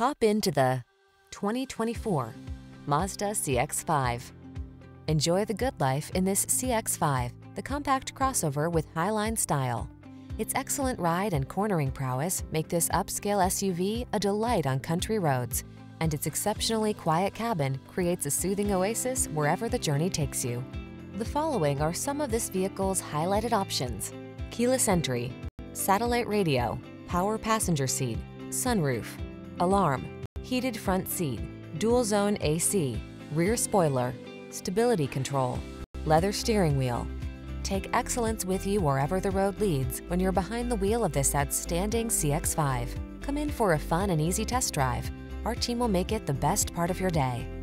Hop into the 2024 Mazda CX-5. Enjoy the good life in this CX-5, the compact crossover with highline style. Its excellent ride and cornering prowess make this upscale SUV a delight on country roads, and its exceptionally quiet cabin creates a soothing oasis wherever the journey takes you. The following are some of this vehicle's highlighted options: keyless entry, satellite radio, power passenger seat, sunroof, alarm, heated front seat, dual zone AC, rear spoiler, stability control, leather steering wheel. Take excellence with you wherever the road leads when you're behind the wheel of this outstanding CX-5. Come in for a fun and easy test drive. Our team will make it the best part of your day.